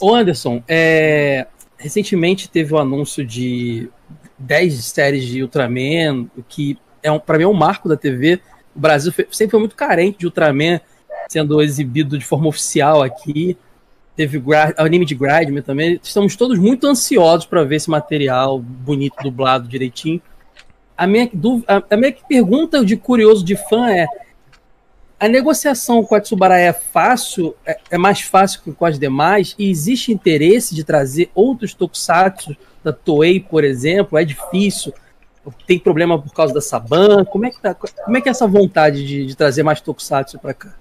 Ô Anderson, recentemente teve o anúncio de 10 séries de Ultraman, que pra mim é um marco da TV. O Brasil sempre foi muito carente de Ultraman sendo exibido de forma oficial aqui. Teve anime de Grindman também. Estamos todos muito ansiosos para ver esse material bonito, dublado direitinho. A minha pergunta de curioso, de fã, é: a negociação com a Tsuburaya é fácil? É mais fácil que com as demais? E existe interesse de trazer outros tokusatsu da Toei, por exemplo? É difícil? Tem problema por causa da Saban? Como é que é essa vontade de trazer mais tokusatsu para cá?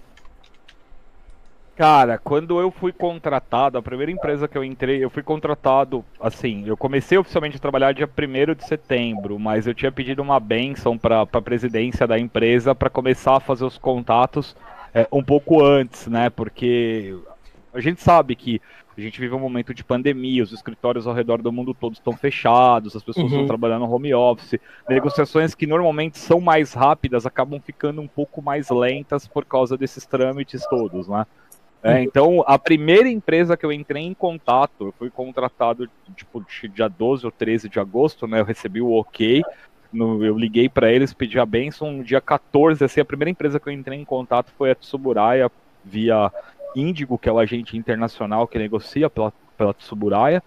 Cara, quando eu fui contratado, a primeira empresa que eu entrei, eu fui contratado, assim, eu comecei oficialmente a trabalhar dia 1º de setembro, mas eu tinha pedido uma bênção para a presidência da empresa para começar a fazer os contatos um pouco antes, né, porque a gente sabe que a gente vive um momento de pandemia, os escritórios ao redor do mundo todo estão fechados, as pessoas estão trabalhando home office, negociações que normalmente são mais rápidas acabam ficando um pouco mais lentas por causa desses trâmites todos, né. Então, a primeira empresa que eu entrei em contato, eu fui contratado, tipo, dia 12 ou 13 de agosto, né, eu recebi o ok, eu liguei para eles, pedi a bênção, no dia 14, assim, a primeira empresa que eu entrei em contato foi a Tsuburaya, via Índigo, que é o agente internacional que negocia pela Tsuburaya.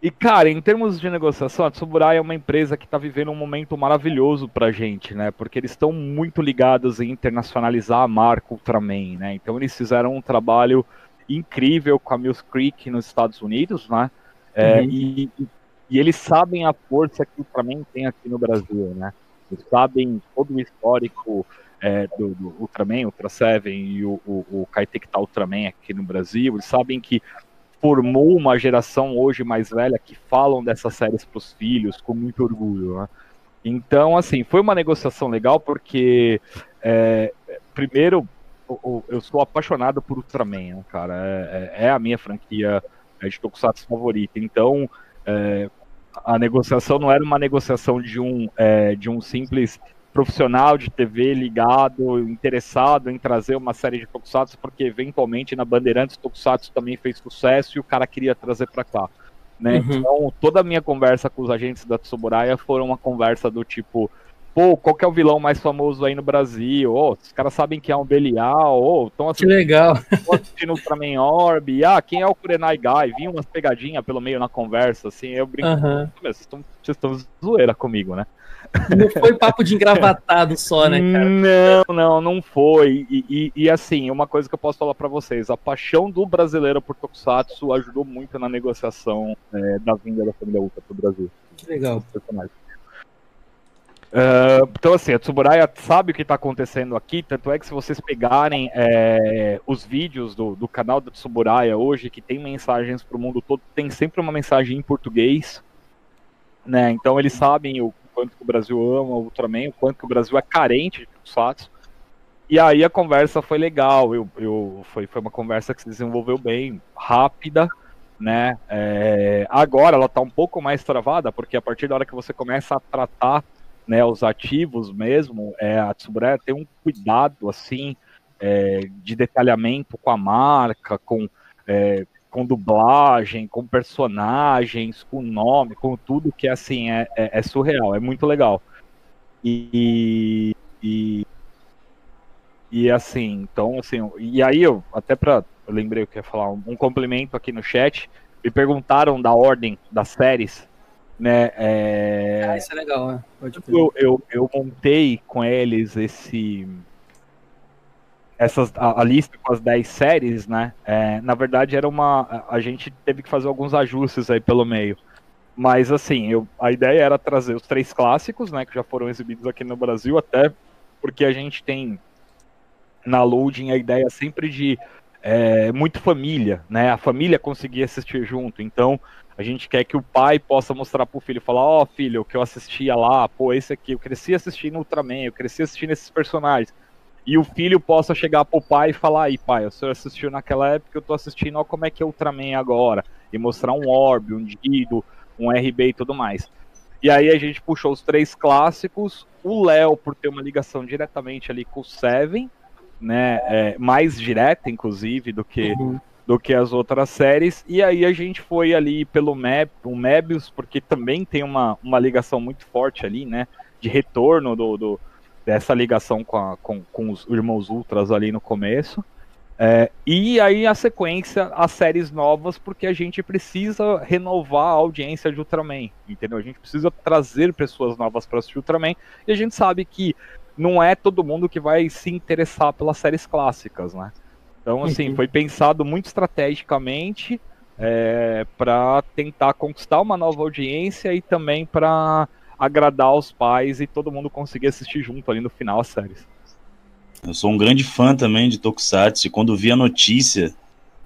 E, cara, em termos de negociação, a Tsuburaya é uma empresa que está vivendo um momento maravilhoso pra gente, né? Porque eles estão muito ligados em internacionalizar a marca Ultraman, né? Então eles fizeram um trabalho incrível com a Mills Creek nos Estados Unidos, né? E eles sabem a força que o Ultraman tem aqui no Brasil, né? Eles sabem todo o histórico do Ultraman, Ultra Seven e o Kaitekita Ultraman aqui no Brasil. Eles sabem que formou uma geração hoje mais velha que falam dessas séries para os filhos com muito orgulho, né? Então, assim, foi uma negociação legal porque, primeiro, eu sou apaixonado por Ultraman, né, cara? É a minha franquia de tokusatsu favorita. Então, a negociação não era uma negociação de um simples profissional de TV ligado, interessado em trazer uma série de tokusatsu, porque eventualmente na Bandeirantes tokusatsu também fez sucesso e o cara queria trazer para cá, né? Então toda a minha conversa com os agentes da Tsuburaya foram uma conversa do tipo: pô, qual que é o vilão mais famoso aí no Brasil? Oh, os caras sabem quem é um Belial, estão assistindo Ultraman Orbe, quem é o Kurenai Gai? Vinha umas pegadinhas pelo meio na conversa, assim, eu brinco, vocês estão zoeira comigo, né? Não foi papo de engravatado só, né, cara? Não foi. E assim, uma coisa que eu posso falar pra vocês: a paixão do brasileiro por tokusatsu ajudou muito na negociação da vinda da família Ultra pro Brasil. Que legal. Então, assim, a Tsuburaya sabe o que tá acontecendo aqui, tanto é que se vocês pegarem os vídeos do canal da Tsuburaya hoje, que tem mensagens pro mundo todo, tem sempre uma mensagem em português, né? Então eles sabem o quanto que o Brasil ama o Ultraman, o quanto que o Brasil é carente de tokusatsu. E aí a conversa foi legal, foi uma conversa que se desenvolveu bem, rápida, né? Agora ela tá um pouco mais travada, porque a partir da hora que você começa a tratar, né, os ativos mesmo, a Tsuburaya tem um cuidado, assim, de detalhamento com a marca, com dublagem, com personagens, com nome, com tudo que, assim, é surreal, é muito legal. E assim, então, assim, e aí eu lembrei o que eu ia falar, um complemento aqui no chat, me perguntaram da ordem das séries, né, isso é legal, né? Eu montei com eles a lista com as 10 séries, né? Na verdade, a gente teve que fazer alguns ajustes aí pelo meio. Mas, assim, a ideia era trazer os 3 clássicos, né? Que já foram exibidos aqui no Brasil, até porque a gente tem na loading a ideia sempre de muito família, né? A família conseguir assistir junto. Então, a gente quer que o pai possa mostrar pro filho, falar: ó, filho, o que eu assistia lá, pô, esse aqui, eu cresci assistindo Ultraman, eu cresci assistindo esses personagens. E o filho possa chegar pro pai e falar: aí, pai, o senhor assistiu naquela época, eu tô assistindo, ó, como é que é o Ultraman agora. E mostrar um Orbe, um Dido, um RB e tudo mais. E aí a gente puxou os 3 clássicos. O Léo, por ter uma ligação diretamente ali com o Seven, né, mais direta, inclusive, do que do que as outras séries, e aí a gente foi ali pelo Mebius, porque também tem uma ligação muito forte ali, né, de retorno dessa ligação com os Irmãos Ultras ali no começo, e aí a sequência, as séries novas, porque a gente precisa renovar a audiência de Ultraman, entendeu? A gente precisa trazer pessoas novas para assistir Ultraman, e a gente sabe que não é todo mundo que vai se interessar pelas séries clássicas, né? Então, assim, foi pensado muito estrategicamente para tentar conquistar uma nova audiência e também para agradar os pais e todo mundo conseguir assistir junto ali no final as séries. Eu sou um grande fã também de Tokusatsu e quando vi a notícia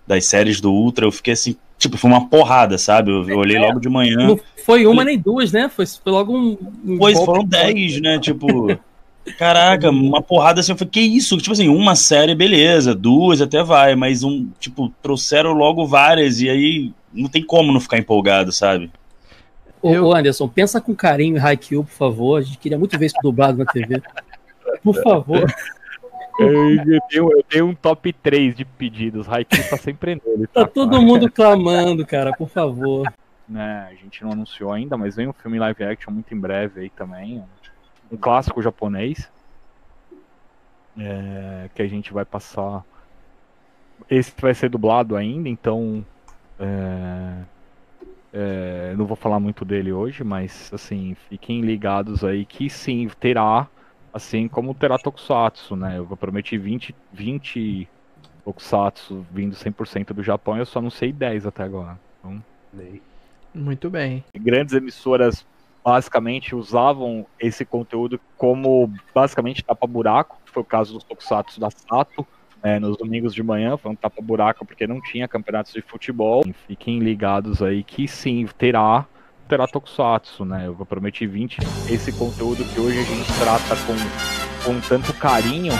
das séries do Ultra, eu fiquei assim, tipo, foi uma porrada, sabe? Eu olhei logo de manhã. Não foi uma nem duas, né? Foi logo um... Pois, foram 10, né? Tipo... Caraca, uma porrada assim, eu falei, que isso? Tipo assim, uma série, beleza, duas até vai, mas tipo, trouxeram logo várias e aí não tem como não ficar empolgado, sabe? Ô Anderson, pensa com carinho em Haikyu, por favor, a gente queria muito ver isso dublado na TV. Por favor. Eu tenho um top 3 de pedidos, Haikyu tá sempre nele. Tá todo mundo clamando, cara, por favor. É, a gente não anunciou ainda, mas vem um filme live action muito em breve aí também, um clássico japonês, que a gente vai passar, esse vai ser dublado ainda, então não vou falar muito dele hoje, mas assim, fiquem ligados aí que sim, terá, assim como terá Tokusatsu, né? Eu prometi 20 Tokusatsu vindo 100% do Japão, eu só anunciei 10 até agora. Então, muito bem. Grandes emissoras basicamente usavam esse conteúdo como basicamente tapa-buraco, que foi o caso dos Tokusatsu da Sato, nos domingos de manhã, foi um tapa-buraco porque não tinha campeonatos de futebol. E fiquem ligados aí que sim, terá Tokusatsu, né? Eu prometi 20. Esse conteúdo que hoje a gente trata com tanto carinho...